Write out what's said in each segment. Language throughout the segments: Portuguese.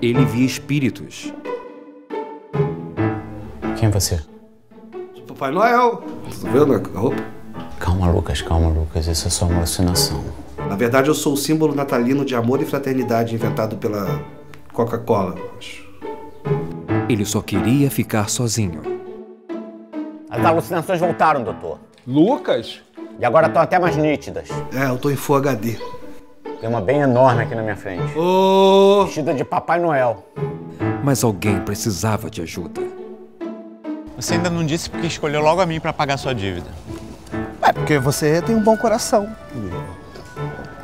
Ele via espíritos. Quem é você? Papai Noel. Tá vendo a roupa? Calma, Lucas. Isso é só uma alucinação. Na verdade, eu sou o símbolo natalino de amor e fraternidade inventado pela Coca-Cola, acho. Ele só queria ficar sozinho. As alucinações voltaram, doutor. Lucas? E agora estão até mais nítidas. É, eu tô em Full HD. Tem uma bem enorme aqui na minha frente. Oh! Vestida de Papai Noel. Mas alguém precisava de ajuda. Você ainda não disse porque escolheu logo a mim pra pagar sua dívida. É, porque você tem um bom coração.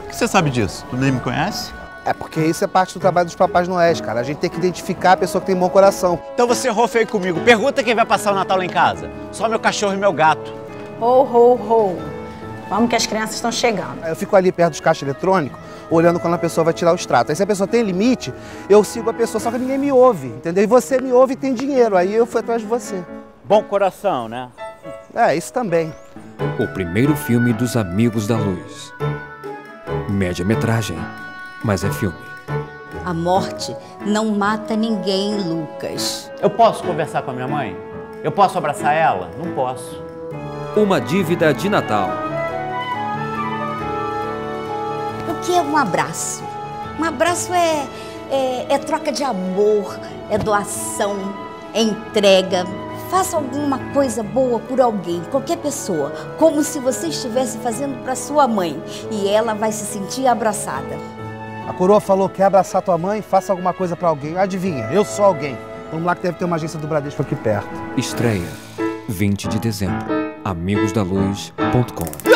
Por que você sabe disso? Tu nem me conhece? É, porque isso é parte do trabalho dos Papais Noéis, cara. A gente tem que identificar a pessoa que tem bom coração. Então você errou feio comigo. Pergunta quem vai passar o Natal lá em casa. Só meu cachorro e meu gato. Ho, ho, ho. Vamos que as crianças estão chegando. Eu fico ali perto dos caixas eletrônicos, olhando quando a pessoa vai tirar o extrato. Aí se a pessoa tem limite, eu sigo a pessoa, só que ninguém me ouve, entendeu? E você me ouve e tem dinheiro, aí eu fui atrás de você. Bom coração, né? É, isso também. O primeiro filme dos Amigos da Luz. Média-metragem, mas é filme. A morte não mata ninguém, Lucas. Eu posso conversar com a minha mãe? Eu posso abraçar ela? Não posso. Uma Dívida de Natal. O que é um abraço? Um abraço é troca de amor, é doação, é entrega. Faça alguma coisa boa por alguém, qualquer pessoa, como se você estivesse fazendo para sua mãe, e ela vai se sentir abraçada. A coroa falou que quer abraçar tua mãe, faça alguma coisa para alguém. Adivinha, eu sou alguém. Vamos lá que deve ter uma agência do Bradesco aqui perto. Estreia 20 de dezembro. amigosdaluz.com.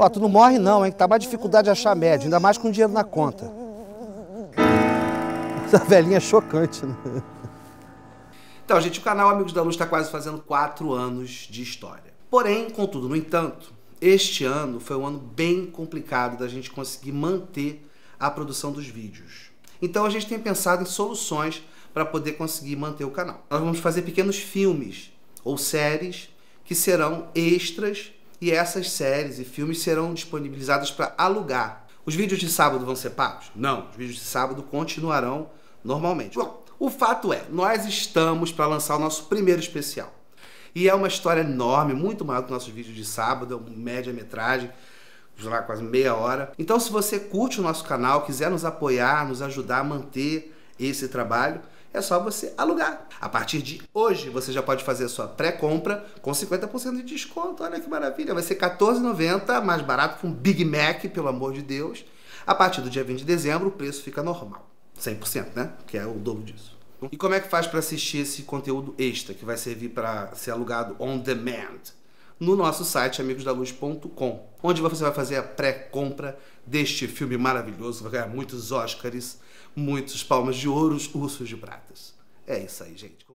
Ó, tu não morre não, hein? Tá mais dificuldade de achar médio, ainda mais com dinheiro na conta. Essa velhinha é chocante, né? Então, gente, o canal Amigos da Luz está quase fazendo 4 anos de história. Porém, contudo, no entanto, este ano foi um ano bem complicado da gente conseguir manter a produção dos vídeos. Então a gente tem pensado em soluções para poder conseguir manter o canal. Nós vamos fazer pequenos filmes ou séries que serão extras. E essas séries e filmes serão disponibilizadas para alugar. Os vídeos de sábado vão ser pagos? Não, os vídeos de sábado continuarão normalmente. Bom, o fato é, nós estamos para lançar o nosso primeiro especial. E é uma história enorme, muito maior que nossos vídeos de sábado, é uma média-metragem, sei lá, quase meia hora. Então, se você curte o nosso canal, quiser nos apoiar, nos ajudar a manter esse trabalho, é só você alugar. A partir de hoje, você já pode fazer a sua pré-compra com 50% de desconto. Olha que maravilha. Vai ser R$14,90, mais barato que um Big Mac, pelo amor de Deus. A partir do dia 20 de dezembro, o preço fica normal. 100%, né? Que é o dobro disso. E como é que faz para assistir esse conteúdo extra, que vai servir para ser alugado on demand? No nosso site, amigosdaluz.com, onde você vai fazer a pré-compra deste filme maravilhoso, vai ganhar muitos Oscars, muitos palmas de ouro, ursos de pratas. É isso aí, gente.